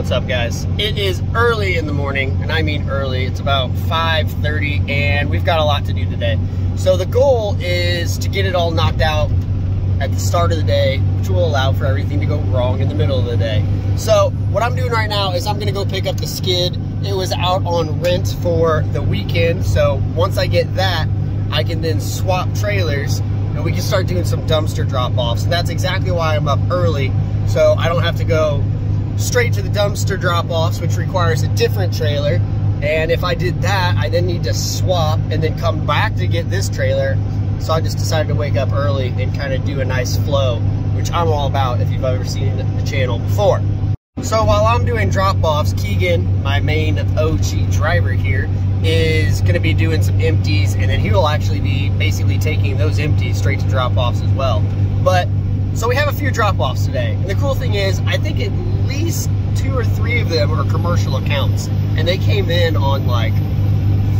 what's up, guys? It is early in the morning, and I mean early. It's about 5:30, and we've got a lot to do today. So the goal is to get it all knocked out at the start of the day, which will allow for everything to go wrong in the middle of the day. So what I'm doing right now is I'm gonna go pick up the skid. It was out on rent for the weekend, so once I get that, I can then swap trailers and we can start doing some dumpster drop-offs. And that's exactly why I'm up early, so I don't have to go straight to the dumpster drop-offs, which requires a different trailer. And if I did that, I then need to swap and then come back to get this trailer. So I just decided to wake up early and kind of do a nice flow, which I'm all about if you've ever seen the channel before. So while I'm doing drop-offs, Keegan, my main OG driver here, is going to be doing some empties, and then he will actually be basically taking those empties straight to drop-offs as well. But so we have a few drop-offs today, and the cool thing is I think at least 2 or 3 of them are commercial accounts, and they came in on like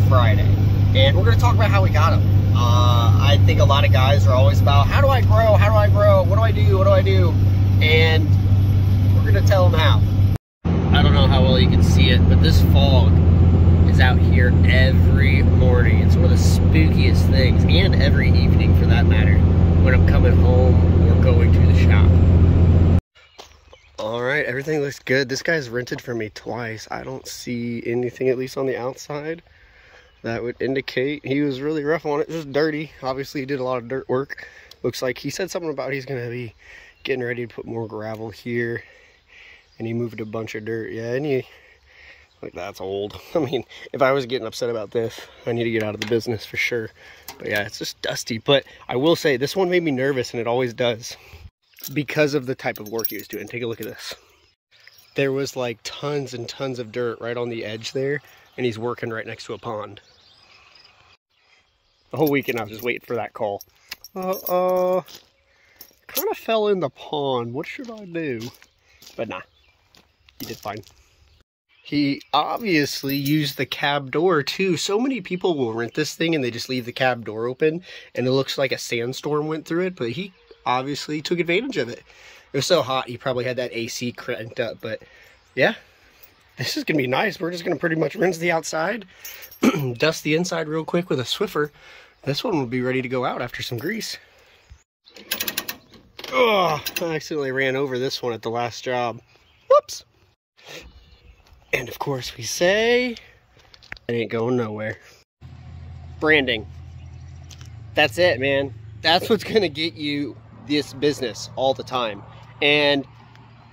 Friday, and we're going to talk about how we got them. I think a lot of guys are always about, how do I grow? How do I grow? What do I do? What do I do? And we're going to tell them how. I don't know how well you can see it, but this fog is out here every morning. It's one of the spookiest things, and every evening for that matter, when I'm coming home or going to the shop. All right, everything looks good. This guy's rented for me twice. I don't see anything, at least on the outside, that would indicate he was really rough on it. Just dirty. Obviously, he did a lot of dirt work. Looks like he said something about he's going to be getting ready to put more gravel here. And he moved a bunch of dirt. Yeah, and he, like, that's old. I mean, if I was getting upset about this, I need to get out of the business for sure. But yeah, it's just dusty. But I will say, this one made me nervous, and it always does, because of the type of work he was doing. Take a look at this. There was like tons and tons of dirt right on the edge there, and he's working right next to a pond. The whole weekend I was just waiting for that call. Kind of fell in the pond. What should I do? But nah. He did fine. He obviously used the cab door too. So many people will rent this thing and they just leave the cab door open, and it looks like a sandstorm went through it, but he obviously took advantage of it. It was so hot, he probably had that AC cranked up, but yeah, this is gonna be nice. We're just gonna pretty much rinse the outside, dust the inside real quick with a Swiffer. This one will be ready to go out after some grease. Oh, I accidentally ran over this one at the last job. Whoops. And of course we say, it ain't going nowhere. Branding. That's it, man. That's what's gonna get you this business all the time. And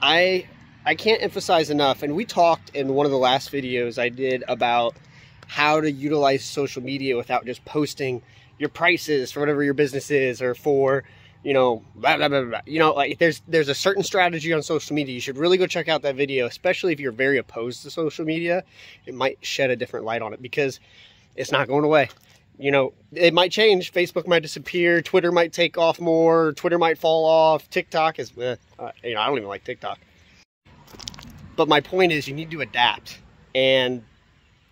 I can't emphasize enough, and we talked in one of the last videos I did about how to utilize social media without just posting your prices for whatever your business is, or for, you know, blah, blah, blah, blah. You know, like there's a certain strategy on social media. You should really go check out that video, especially if you're very opposed to social media. It might shed a different light on it, because it's not going away. You know, it might change. Facebook might disappear. Twitter might take off more. Twitter might fall off. TikTok is, you know, I don't even like TikTok. But my point is, you need to adapt, and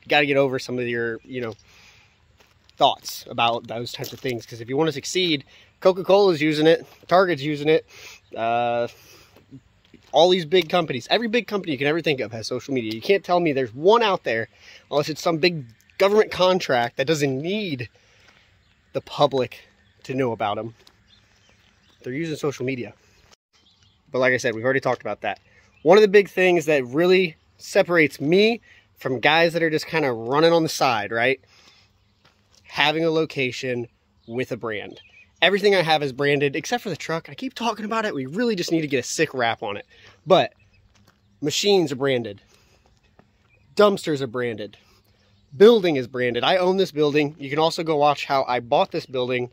you got to get over some of your, you know, thoughts about those types of things. Because if you want to succeed, Coca-Cola's using it, Target's using it, all these big companies. Every big company you can ever think of has social media. You can't tell me there's one out there, unless it's some big government contract that doesn't need the public to know about them. They're using social media. But like I said, we've already talked about that. One of the big things that really separates me from guys that are just kind of running on the side, right? Having a location with a brand. Everything I have is branded, except for the truck. I keep talking about it. We really just need to get a sick wrap on it. But machines are branded. Dumpsters are branded. Building is branded. I own this building. You can also go watch how I bought this building,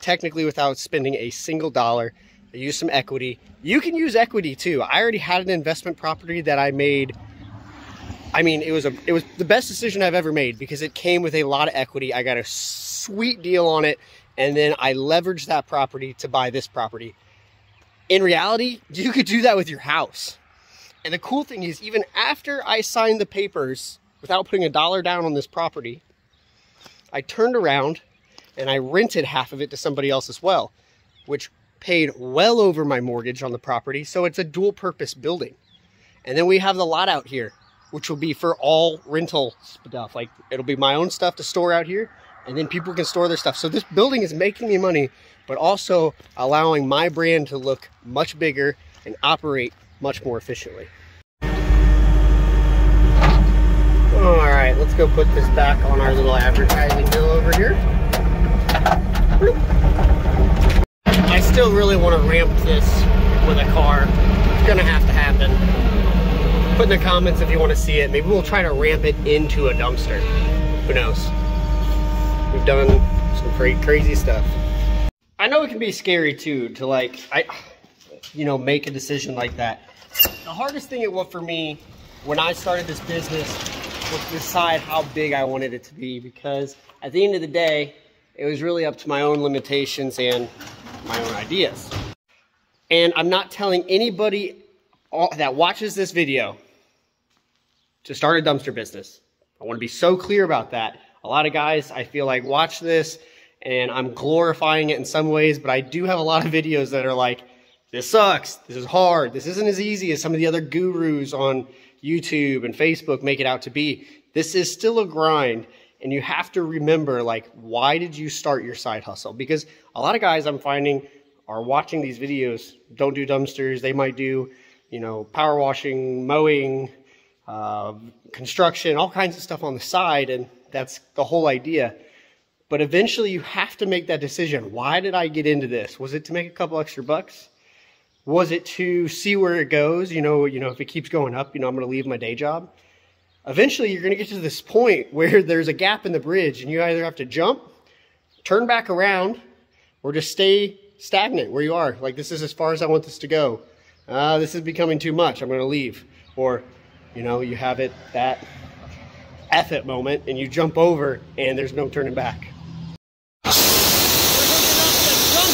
technically without spending a single dollar. I used some equity. You can use equity too. I already had an investment property that I made. I mean, it was the best decision I've ever made, because it came with a lot of equity. I got a sweet deal on it, and then I leveraged that property to buy this property. In reality, you could do that with your house. And the cool thing is, even after I signed the papers without putting a dollar down on this property, I turned around and I rented half of it to somebody else as well, which paid well over my mortgage on the property. So it's a dual purpose building. And then we have the lot out here, which will be for all rental stuff. Like, it'll be my own stuff to store out here, and then people can store their stuff. So this building is making me money, but also allowing my brand to look much bigger and operate much more efficiently. All right, let's go put this back on our little advertising deal over here. I still really want to ramp this with a car. It's gonna have to happen. Put in the comments if you want to see it. Maybe we'll try to ramp it into a dumpster. Who knows? We've done some pretty crazy stuff. I know it can be scary too to, like, make a decision like that. The hardest thing it was for me when I started this business was to decide how big I wanted it to be, because at the end of the day, it was really up to my own limitations and my own ideas. And I'm not telling anybody that watches this video to start a dumpster business. I want to be so clear about that. A lot of guys, I feel like, watch this, and I'm glorifying it in some ways, but I do have a lot of videos that are like, this sucks, this is hard, this isn't as easy as some of the other gurus on YouTube and Facebook make it out to be. This is still a grind, and you have to remember, like, why did you start your side hustle? Because a lot of guys I'm finding are watching these videos, don't do dumpsters, they might do, power washing, mowing, construction, all kinds of stuff on the side, and that's the whole idea. But eventually you have to make that decision. Why did I get into this? Was it to make a couple extra bucks? Was it to see where it goes? If it keeps going up, I'm going to leave my day job. Eventually you're going to get to this point where there's a gap in the bridge and you either have to jump, turn back around, or just stay stagnant where you are. Like, this is as far as I want this to go. This is becoming too much. I'm going to leave. Or, you have it that F it moment and you jump over and there's no turning back. We're hooking up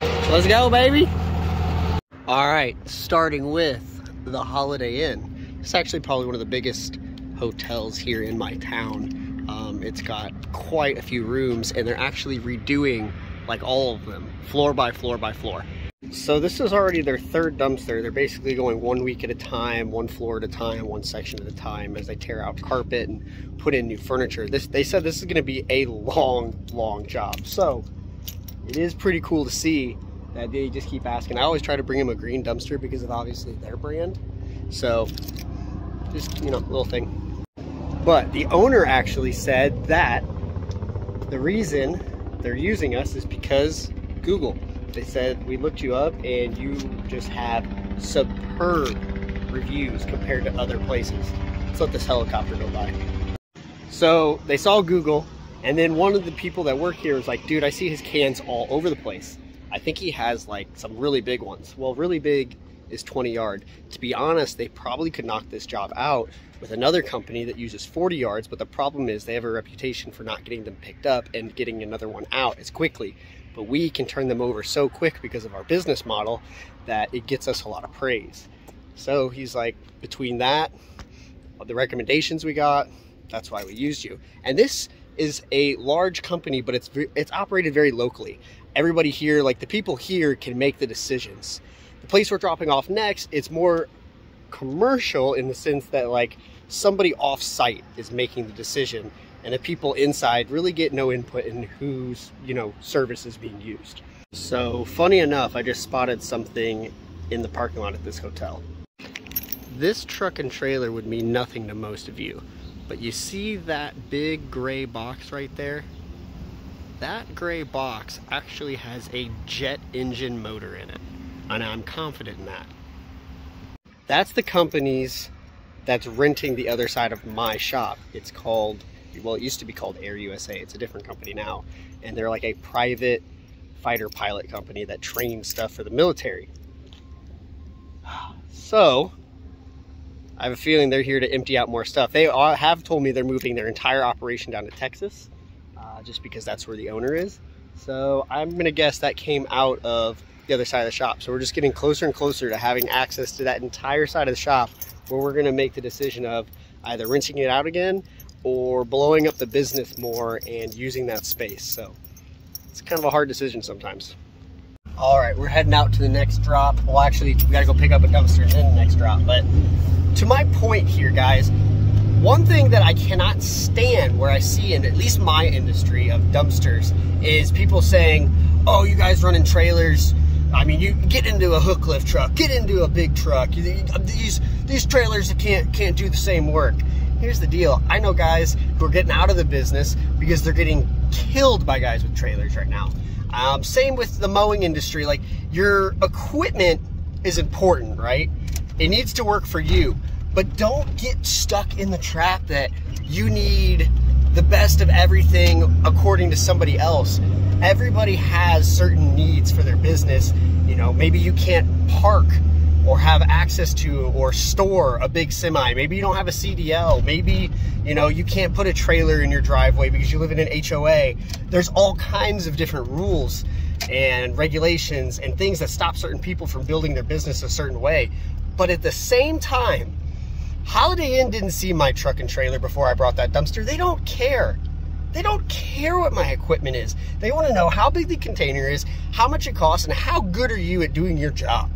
the dumpster trailer. Woo! Let's go, baby. All right, starting with the Holiday Inn. It's actually probably one of the biggest hotels here in my town. It's got quite a few rooms and they're actually redoing like all of them, floor by floor by floor. So this is already their third dumpster. They're basically going 1 week at a time, one floor at a time, one section at a time as they tear out carpet and put in new furniture. They said this is going to be a long, long job. So it is pretty cool to see that they just keep asking. I always try to bring them a green dumpster because of obviously their brand. So just, little thing. But the owner actually said that the reason they're using us is because Google. They said, we looked you up and you just have superb reviews compared to other places. Let's let this helicopter go by. So they saw Google, and then one of the people that work here was like, dude, I see his cans all over the place. I think he has like some really big ones. Well, really big is 20 yard. To be honest, they probably could knock this job out with another company that uses 40 yards, but the problem is they have a reputation for not getting them picked up and getting another one out as quickly. But we can turn them over so quick because of our business model that it gets us a lot of praise. So he's like, between that, the recommendations we got, that's why we used you. And this is a large company, but it's operated very locally. Everybody here, like the people here, can make the decisions. The place we're dropping off next, it's more commercial in the sense that like somebody off-site is making the decision. And the people inside really get no input in whose, service is being used. So funny enough, I just spotted something in the parking lot at this hotel. This truck and trailer would mean nothing to most of you, but you see that big gray box right there? That gray box actually has a jet engine motor in it, and I'm confident in that. That's the company's that's renting the other side of my shop. It's called, well, it used to be called Air USA. It's a different company now. And they're like a private fighter pilot company that trains stuff for the military. So I have a feeling they're here to empty out more stuff. They have told me they're moving their entire operation down to Texas just because that's where the owner is. So I'm going to guess that came out of the other side of the shop. So we're just getting closer and closer to having access to that entire side of the shop where we're going to make the decision of either renting it out again or blowing up the business more and using that space. So it's kind of a hard decision sometimes. All right, we're heading out to the next drop. Well, actually, we gotta go pick up a dumpster and then the next drop. But to my point here, guys, one thing that I cannot stand where I see in at least my industry of dumpsters is people saying, oh, you guys running trailers. I mean, you get into a hook lift truck, get into a big truck. These trailers can't do the same work. Here's the deal. I know guys who are getting out of the business because they're getting killed by guys with trailers right now. Same with the mowing industry. Like, your equipment is important, right? It needs to work for you, but don't get stuck in the trap that you need the best of everything according to somebody else. Everybody has certain needs for their business. You know, maybe you can't park or have access to or store a big semi. Maybe you don't have a CDL. Maybe, you know, you can't put a trailer in your driveway because you live in an HOA. There's all kinds of different rules and regulations and things that stop certain people from building their business a certain way. But at the same time, Holiday Inn didn't see my truck and trailer before I brought that dumpster. They don't care. They don't care what my equipment is. They want to know how big the container is, how much it costs, and how good are you at doing your job.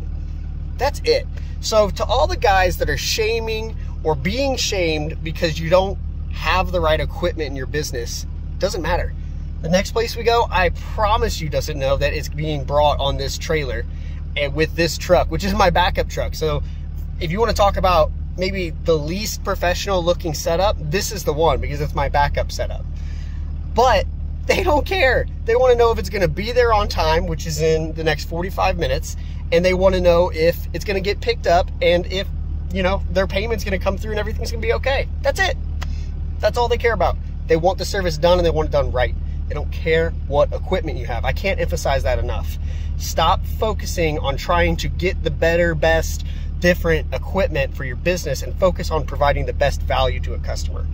That's it. So to all the guys that are shaming or being shamed because you don't have the right equipment in your business, doesn't matter. The next place we go, I promise you doesn't know that it's being brought on this trailer and with this truck, which is my backup truck. So if you want to talk about maybe the least professional looking setup, this is the one because it's my backup setup. But they don't care. They want to know if it's going to be there on time, which is in the next 45 minutes. And they want to know if it's going to get picked up and if, you know, their payment's going to come through and everything's going to be okay. That's it. That's all they care about. They want the service done and they want it done right. They don't care what equipment you have. I can't emphasize that enough. Stop focusing on trying to get the better, best, different equipment for your business and focus on providing the best value to a customer.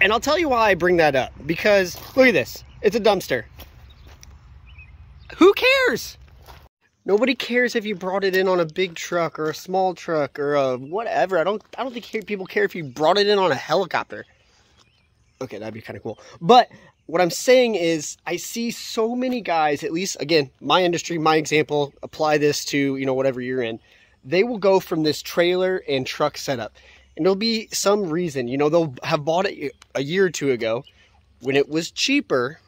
And I'll tell you why I bring that up, because look at this, it's a dumpster. Who cares? Nobody cares if you brought it in on a big truck or a small truck or a whatever. I don't think people care if you brought it in on a helicopter. Okay, that'd be kind of cool. But what I'm saying is I see so many guys, at least again, my industry, my example, apply this to, you know, whatever you're in. They will go from this trailer and truck setup. And there'll be some reason, you know, they'll have bought it a year or two ago when it was cheaper.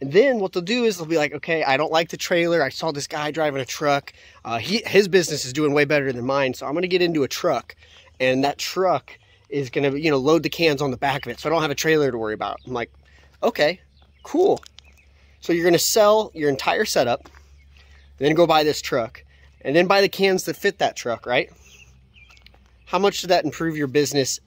And then what they'll do is they'll be like, okay, I don't like the trailer. I saw this guy driving a truck. His business is doing way better than mine. So I'm going to get into a truck, and that truck is going to, you know, load the cans on the back of it. So I don't have a trailer to worry about. I'm like, okay, cool. So you're going to sell your entire setup and then go buy this truck and then buy the cans that fit that truck, right? How much did that improve your business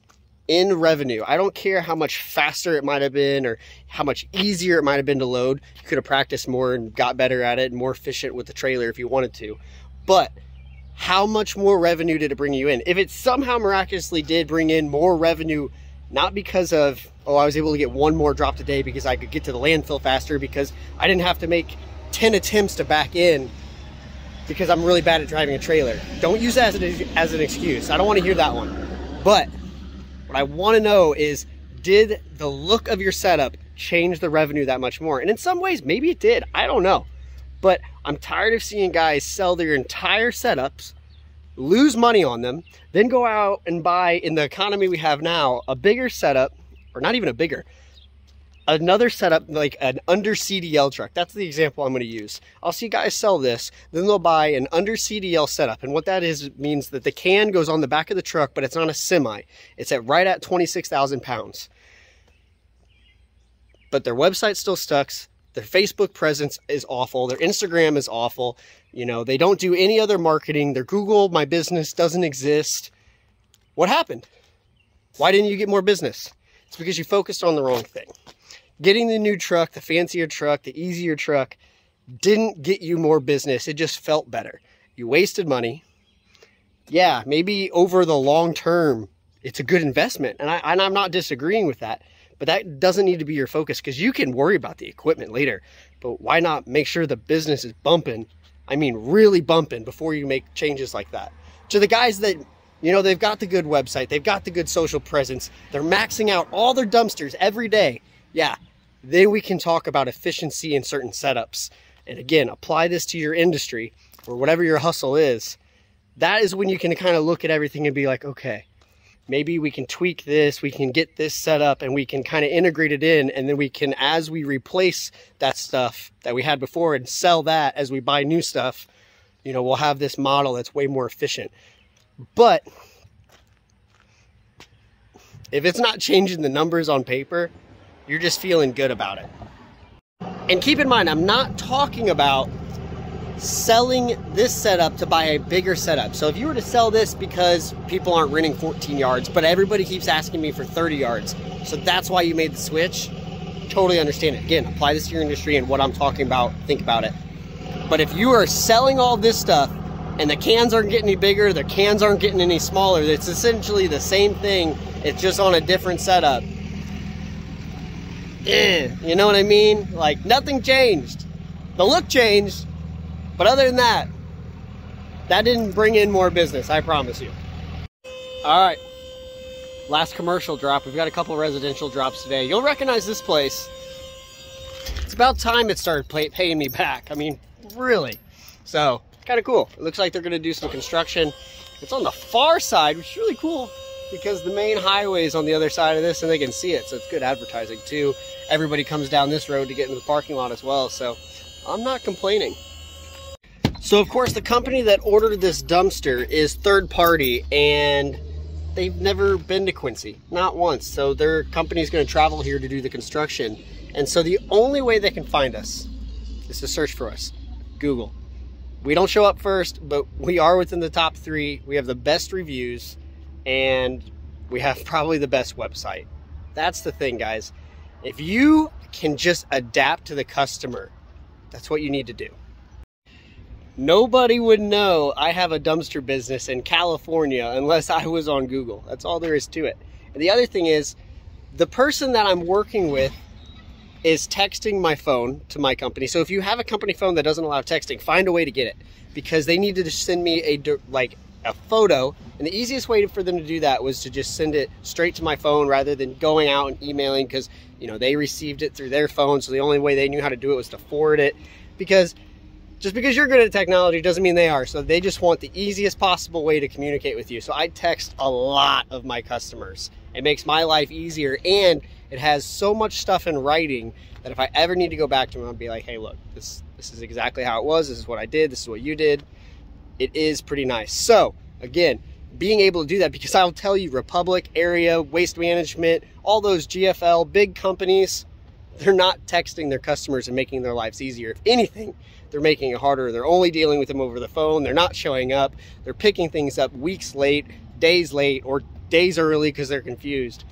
in revenue? I don't care how much faster it might have been or how much easier it might have been to load. You could have practiced more and got better at it and more efficient with the trailer if you wanted to. But how much more revenue did it bring you in? If it somehow miraculously did bring in more revenue, not because of, oh, I was able to get one more drop today because I could get to the landfill faster because I didn't have to make 10 attempts to back in because I'm really bad at driving a trailer. Don't use that as an excuse. I don't want to hear that one. But what I want to know is, did the look of your setup change the revenue that much more? And in some ways, maybe it did. I don't know. But I'm tired of seeing guys sell their entire setups, lose money on them, then go out and buy, in the economy we have now, a bigger setup, or not even a bigger, another setup, like an under CDL truck. That's the example I'm going to use. I'll see guys sell this, then they'll buy an under CDL setup. And what that is, means that the can goes on the back of the truck, but it's not a semi. It's at right at 26,000 pounds. But their website still sucks. Their Facebook presence is awful. Their Instagram is awful. You know, they don't do any other marketing. Their Google My Business doesn't exist. What happened? Why didn't you get more business? It's because you focused on the wrong thing. Getting the new truck, the fancier truck, the easier truck didn't get you more business. It just felt better. You wasted money. Yeah, maybe over the long term, it's a good investment. And I'm not disagreeing with that, but that doesn't need to be your focus because you can worry about the equipment later, but why not make sure the business is bumping? I mean, really bumping before you make changes like that. To the guys that, you know, they've got the good website, they've got the good social presence, they're maxing out all their dumpsters every day. Yeah, then we can talk about efficiency in certain setups and again, apply this to your industry or whatever your hustle is, that is when you can kind of look at everything and be like, okay, maybe we can tweak this, we can get this set up, and we can kind of integrate it in, and then we can, as we replace that stuff that we had before and sell that as we buy new stuff, you know, we'll have this model that's way more efficient. But if it's not changing the numbers on paper, you're just feeling good about it. And keep in mind, I'm not talking about selling this setup to buy a bigger setup. So if you were to sell this because people aren't renting 14 yards, but everybody keeps asking me for 30 yards, so that's why you made the switch, totally understand it. Again, apply this to your industry and what I'm talking about, think about it. But if you are selling all this stuff and the cans aren't getting any bigger, the cans aren't getting any smaller, it's essentially the same thing, it's just on a different setup. You know what I mean? Like, nothing changed. The look changed, but other than that, that didn't bring in more business, I promise you. All right, last commercial drop. We've got a couple residential drops today. You'll recognize this place. It's about time it started paying me back. I mean, really. So, kind of cool. It looks like they're gonna do some construction. It's on the far side, which is really cool because the main highway is on the other side of this and they can see it, so it's good advertising too. Everybody comes down this road to get into the parking lot as well, so I'm not complaining. So of course the company that ordered this dumpster is third party and they've never been to Quincy, not once. So their company's gonna travel here to do the construction. And so the only way they can find us is to search for us, Google. We don't show up first, but we are within the top three. We have the best reviews and we have probably the best website. That's the thing, guys. If you can just adapt to the customer, that's what you need to do. Nobody would know I have a dumpster business in California unless I was on Google. That's all there is to it. And the other thing is, the person that I'm working with is texting my phone to my company. So if you have a company phone that doesn't allow texting, find a way to get it, because they needed to send me a photo. And the easiest way for them to do that was to just send it straight to my phone rather than going out and emailing, because, you know, they received it through their phone. So the only way they knew how to do it was to forward it, because just because you're good at technology doesn't mean they are. So they just want the easiest possible way to communicate with you. So I text a lot of my customers. It makes my life easier, and it has so much stuff in writing that if I ever need to go back to them, I'll be like, hey, look, this is exactly how it was. This is what I did. This is what you did. It is pretty nice. So again, being able to do that, because I'll tell you, Republic, Area, Waste Management, all those GFL, big companies, they're not texting their customers and making their lives easier. If anything, they're making it harder. They're only dealing with them over the phone. They're not showing up. They're picking things up weeks late, or days early because they're confused.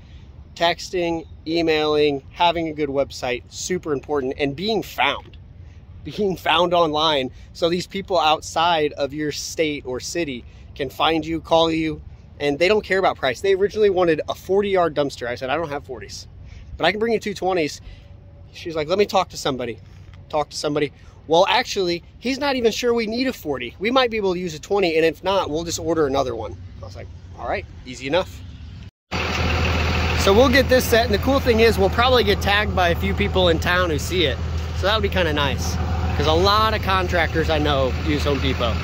Texting, emailing, having a good website, super important, and being found online. So these people outside of your state or city can find you, call you, and they don't care about price. They originally wanted a 40-yard dumpster. I said, I don't have 40s, but I can bring you 220s. She's like, let me talk to somebody. Talk to somebody. Well, actually, he's not even sure we need a 40. We might be able to use a 20, and if not, we'll just order another one. I was like, all right, easy enough. So we'll get this set, and the cool thing is we'll probably get tagged by a few people in town who see it. So that would be kind of nice, because a lot of contractors I know use Home Depot.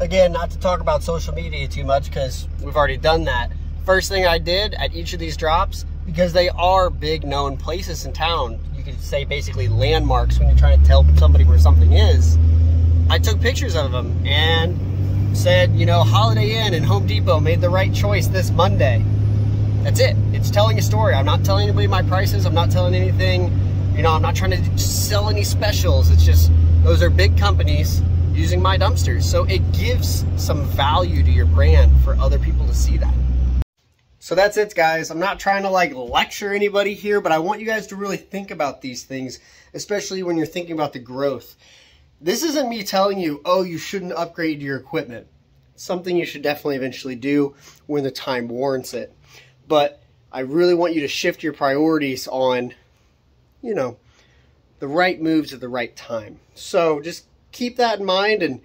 Again, not to talk about social media too much, because we've already done that. First thing I did at each of these drops, because they are big known places in town, you could say basically landmarks when you're trying to tell somebody where something is, I took pictures of them and said, you know, Holiday Inn and Home Depot made the right choice this Monday. That's it. It's telling a story. I'm not telling anybody my prices. I'm not telling anything. You know, I'm not trying to sell any specials. It's just, those are big companies using my dumpsters. So it gives some value to your brand for other people to see that. So that's it, guys. I'm not trying to like lecture anybody here, but I want you guys to really think about these things, especially when you're thinking about the growth. This isn't me telling you, oh, you shouldn't upgrade your equipment. It's something you should definitely eventually do when the time warrants it. But I really want you to shift your priorities on, you know, the right moves at the right time. So just keep that in mind and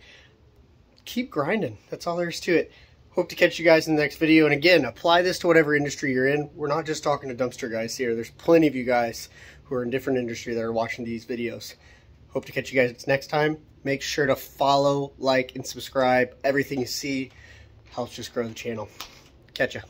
keep grinding. That's all there is to it. Hope to catch you guys in the next video. And again, apply this to whatever industry you're in. We're not just talking to dumpster guys here. There's plenty of you guys who are in different industry that are watching these videos. Hope to catch you guys next time. Make sure to follow, like, and subscribe. Everything you see helps just grow the channel. Catch ya.